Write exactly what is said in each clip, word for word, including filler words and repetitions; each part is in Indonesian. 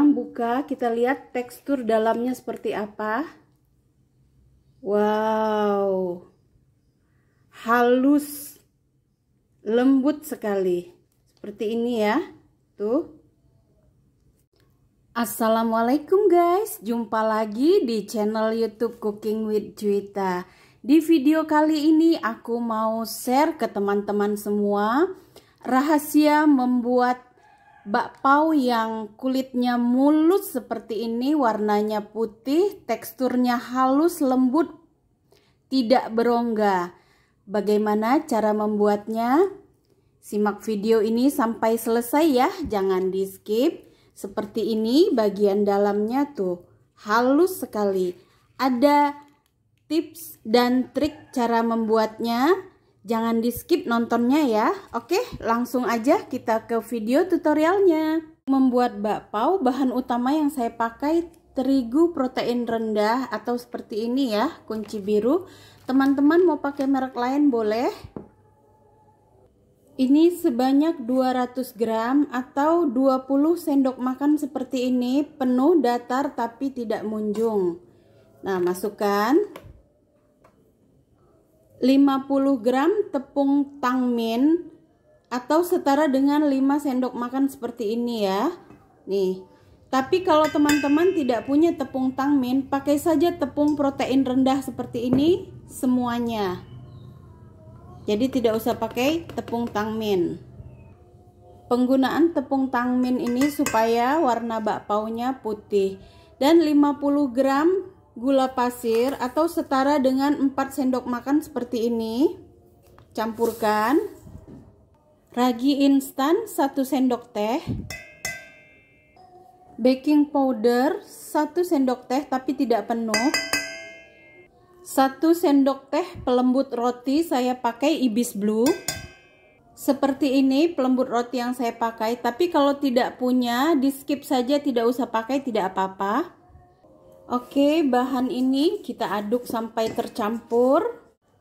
sekarang buka, kita lihat tekstur dalamnya seperti apa. Wow, halus, lembut sekali. Seperti ini ya. Tuh. Assalamualaikum guys, jumpa lagi di channel YouTube Cooking with Juwita. Di video kali ini aku mau share ke teman-teman semua rahasia membuat bakpao yang kulitnya mulus seperti ini, warnanya putih, teksturnya halus, lembut, tidak berongga. Bagaimana cara membuatnya? Simak video ini sampai selesai ya, jangan di skip. Seperti ini bagian dalamnya tuh, halus sekali. Ada tips dan trik cara membuatnya, jangan di skip nontonnya ya. Oke, langsung aja kita ke video tutorialnya. Membuat bakpao, bahan utama yang saya pakai terigu protein rendah atau seperti ini ya, kunci biru. Teman-teman mau pakai merek lain boleh. Ini sebanyak dua ratus gram atau dua puluh sendok makan seperti ini, penuh datar tapi tidak munjung. Nah, masukkan lima puluh gram tepung tangmin atau setara dengan lima sendok makan seperti ini ya. Nih. Tapi kalau teman-teman tidak punya tepung tangmin, pakai saja tepung protein rendah seperti ini semuanya. Jadi tidak usah pakai tepung tangmin. Penggunaan tepung tangmin ini supaya warna bakpaunya putih. Dan lima puluh gram gula pasir atau setara dengan empat sendok makan seperti ini. Campurkan. Ragi instan satu sendok teh. Baking powder satu sendok teh tapi tidak penuh. satu sendok teh pelembut roti, saya pakai Ibis Blue. Seperti ini pelembut roti yang saya pakai, tapi kalau tidak punya di skip saja, tidak usah pakai, tidak apa-apa. Oke, bahan ini kita aduk sampai tercampur.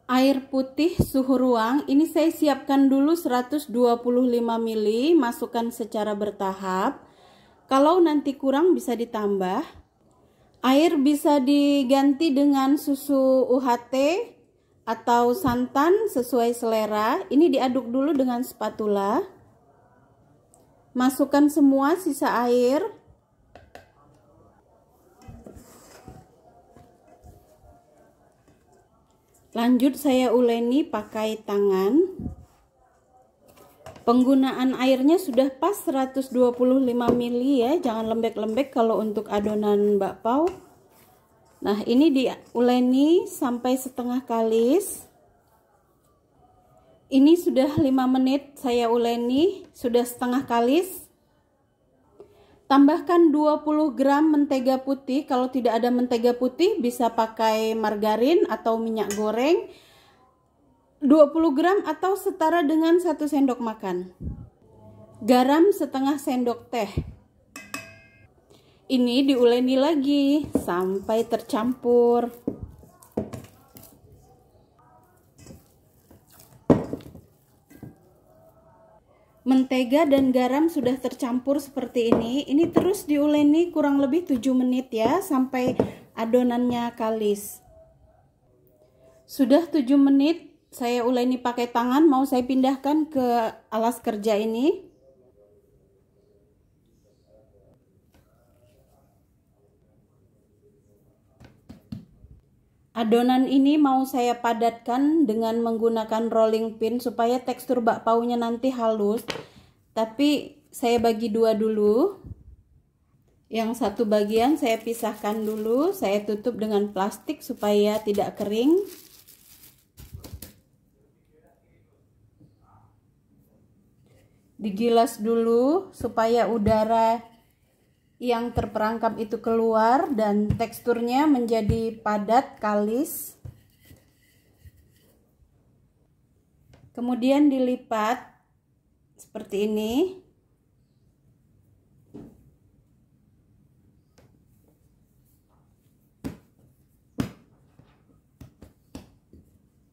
Air putih suhu ruang, ini saya siapkan dulu seratus dua puluh lima mililiter, masukkan secara bertahap. Kalau nanti kurang bisa ditambah. Air bisa diganti dengan susu U H T atau santan sesuai selera. Ini diaduk dulu dengan spatula. Masukkan semua sisa air. Lanjut saya uleni pakai tangan. Penggunaan airnya sudah pas seratus dua puluh lima mililiter ya, jangan lembek-lembek kalau untuk adonan bakpao. Nah, ini diuleni sampai setengah kalis. Ini sudah lima menit saya uleni, sudah setengah kalis. Tambahkan dua puluh gram mentega putih, kalau tidak ada mentega putih bisa pakai margarin atau minyak goreng. dua puluh gram atau setara dengan satu sendok makan. Garam setengah sendok teh. Ini diuleni lagi sampai tercampur. Mentega dan garam sudah tercampur seperti ini. Ini terus diuleni kurang lebih tujuh menit ya, sampai adonannya kalis. Sudah tujuh menit saya uleni pakai tangan, mau saya pindahkan ke alas kerja ini. Adonan ini mau saya padatkan dengan menggunakan rolling pin supaya tekstur bakpaunya nanti halus. Tapi saya bagi dua dulu. Yang satu bagian saya pisahkan dulu, saya tutup dengan plastik supaya tidak kering. Digilas dulu supaya udara yang terperangkap itu keluar dan teksturnya menjadi padat, kalis. Kemudian dilipat seperti ini.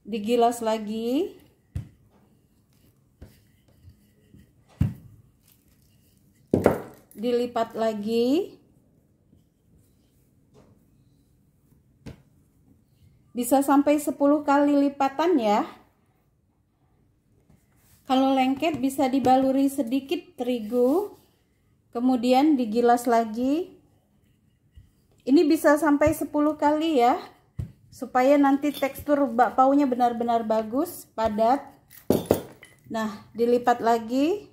Digilas lagi. dilipat lagi. Bisa sampai sepuluh kali lipatan ya. Kalau lengket bisa dibaluri sedikit terigu, kemudian digilas lagi. Ini bisa sampai sepuluh kali ya, supaya nanti tekstur bakpaunya benar-benar bagus, padat. Nah, dilipat lagi.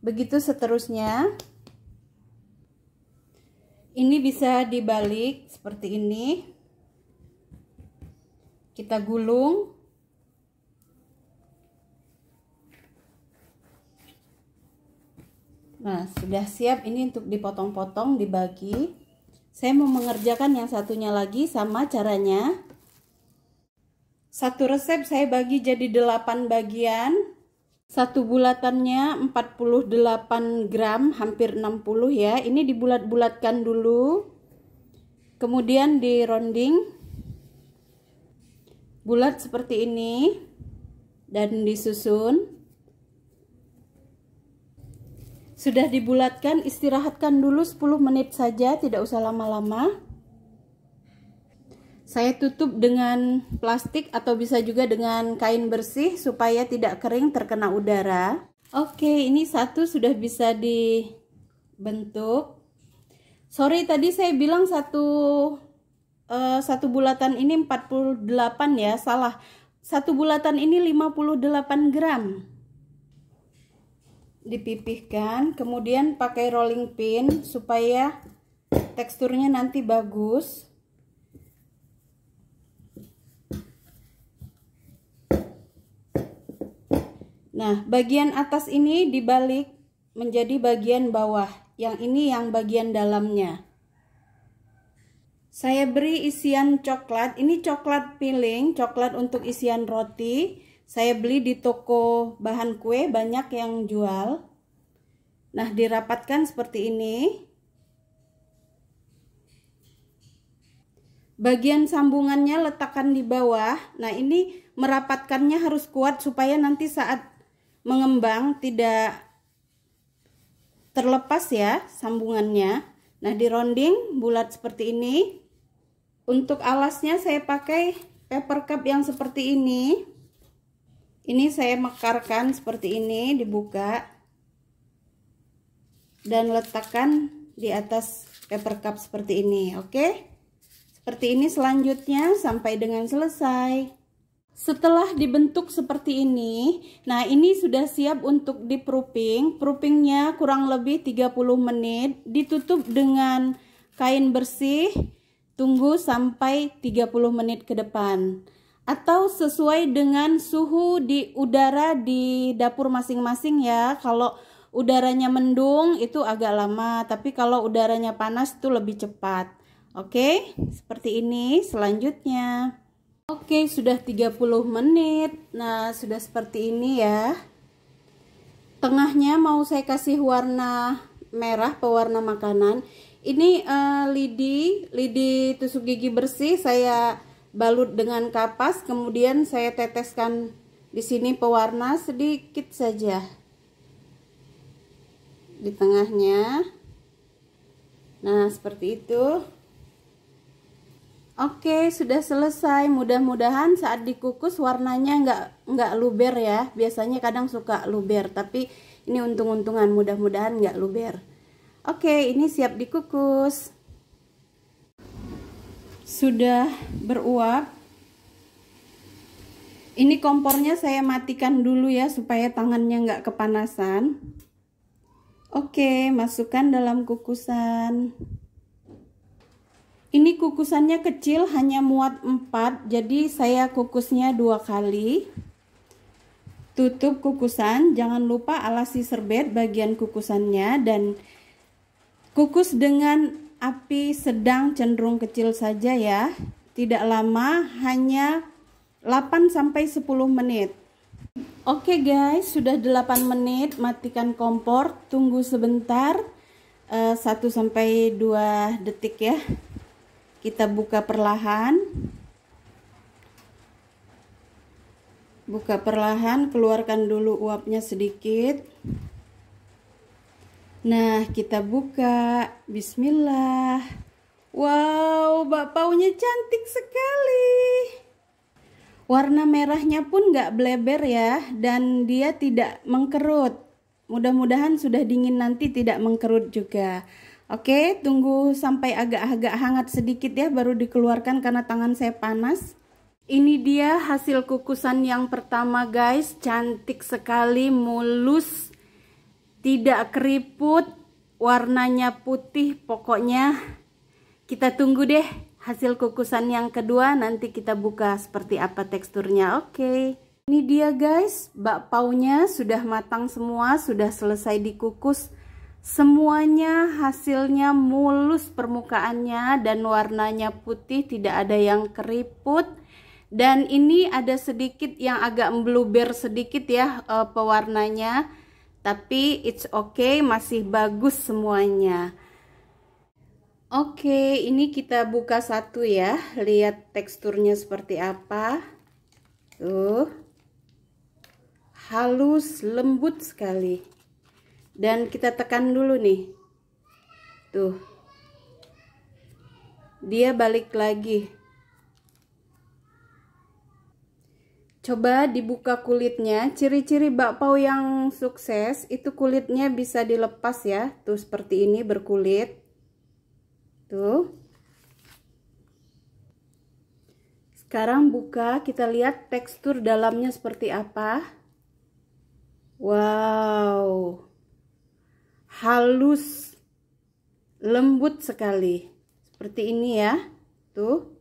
Begitu seterusnya. Ini bisa dibalik seperti ini. Kita gulung. Nah, sudah siap ini untuk dipotong-potong, dibagi. Saya mau mengerjakan yang satunya lagi sama caranya. Satu resep saya bagi jadi delapan bagian. Satu bulatannya empat puluh delapan gram, hampir enam puluh ya. Ini dibulat-bulatkan dulu. Kemudian dironding. Bulat seperti ini dan disusun. Sudah dibulatkan, istirahatkan dulu sepuluh menit saja, tidak usah lama-lama. Saya tutup dengan plastik atau bisa juga dengan kain bersih supaya tidak kering terkena udara. Oke, ini satu sudah bisa dibentuk. Sorry, tadi saya bilang satu uh, satu bulatan ini empat puluh delapan ya, salah. Satu bulatan ini lima puluh delapan gram. Dipipihkan, kemudian pakai rolling pin supaya teksturnya nanti bagus. Nah, bagian atas ini dibalik menjadi bagian bawah, yang ini yang bagian dalamnya. Saya beri isian coklat, ini coklat piling, coklat untuk isian roti. Saya beli di toko bahan kue, banyak yang jual. Nah, dirapatkan seperti ini. Bagian sambungannya letakkan di bawah. Nah, ini merapatkannya harus kuat supaya nanti saat mengembang tidak terlepas ya sambungannya. Nah, dironding bulat seperti ini. Untuk alasnya saya pakai paper cup yang seperti ini. Ini saya mekarkan seperti ini, dibuka dan letakkan di atas paper cup seperti ini. Oke, seperti ini selanjutnya sampai dengan selesai. Setelah dibentuk seperti ini, nah ini sudah siap untuk diproofing. Proofingnya kurang lebih tiga puluh menit, ditutup dengan kain bersih, tunggu sampai tiga puluh menit ke depan. Atau sesuai dengan suhu di udara di dapur masing-masing ya. Kalau udaranya mendung itu agak lama, tapi kalau udaranya panas itu lebih cepat. Oke, seperti ini selanjutnya. Oke, sudah tiga puluh menit. Nah, sudah seperti ini ya. Tengahnya mau saya kasih warna merah, pewarna makanan. Ini uh, lidi, lidi tusuk gigi bersih saya balut dengan kapas, kemudian saya teteskan di sini pewarna sedikit saja di tengahnya. Nah, seperti itu. Oke, sudah selesai. Mudah-mudahan saat dikukus warnanya nggak nggak luber ya. Biasanya kadang suka luber, tapi ini untung-untungan, mudah-mudahan nggak luber. Oke, ini siap dikukus. Sudah beruap. Ini kompornya saya matikan dulu ya supaya tangannya nggak kepanasan. Oke, masukkan dalam kukusan. Ini kukusannya kecil, hanya muat empat, jadi saya kukusnya dua kali. Tutup kukusan, jangan lupa alasi serbet bagian kukusannya, dan kukus dengan api sedang cenderung kecil saja ya, tidak lama, hanya delapan sampai sepuluh menit. Oke guys, sudah delapan menit, matikan kompor, tunggu sebentar, uh, satu sampai dua detik ya. Kita buka perlahan, buka perlahan, keluarkan dulu uapnya sedikit. Nah, kita buka. Bismillah. Wow, bakpaunya cantik sekali. Warna merahnya pun nggak bleber ya, dan dia tidak mengkerut. Mudah-mudahan sudah dingin nanti tidak mengkerut juga. Oke, tunggu sampai agak-agak hangat sedikit ya, baru dikeluarkan karena tangan saya panas. Ini dia hasil kukusan yang pertama guys, cantik sekali, mulus, tidak keriput, warnanya putih. Pokoknya kita tunggu deh hasil kukusan yang kedua, nanti kita buka seperti apa teksturnya. Oke, ini dia guys, bakpaunya sudah matang semua, sudah selesai dikukus semuanya. Hasilnya mulus permukaannya dan warnanya putih, tidak ada yang keriput. Dan ini ada sedikit yang agak membluber sedikit ya uh, pewarnanya, tapi it's okay, masih bagus semuanya. Oke, okay, ini kita buka satu ya, lihat teksturnya seperti apa. Tuh, halus, lembut sekali. Dan kita tekan dulu nih, tuh, dia balik lagi. Coba dibuka kulitnya. Ciri-ciri bakpao yang sukses itu kulitnya bisa dilepas ya, tuh seperti ini, berkulit tuh. Sekarang buka, kita lihat tekstur dalamnya seperti apa. Wow, halus, lembut sekali, seperti ini ya, tuh.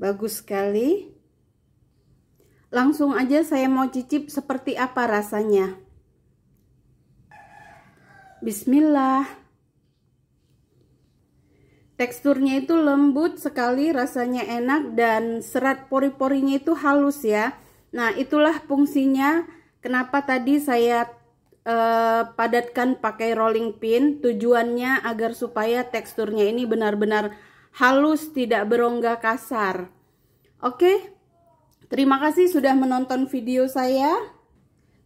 Bagus sekali. Langsung aja saya mau cicip seperti apa rasanya. Bismillah. Teksturnya itu lembut sekali, rasanya enak, dan serat pori-porinya itu halus ya. Nah, itulah fungsinya kenapa tadi saya eh, padatkan pakai rolling pin. Tujuannya agar supaya teksturnya ini benar-benar halus, tidak berongga kasar. Oke, terima kasih sudah menonton video saya.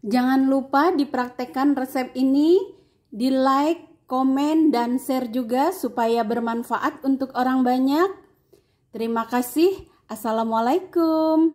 Jangan lupa dipraktekkan resep ini, di like, komen, dan share juga supaya bermanfaat untuk orang banyak. Terima kasih. Assalamualaikum.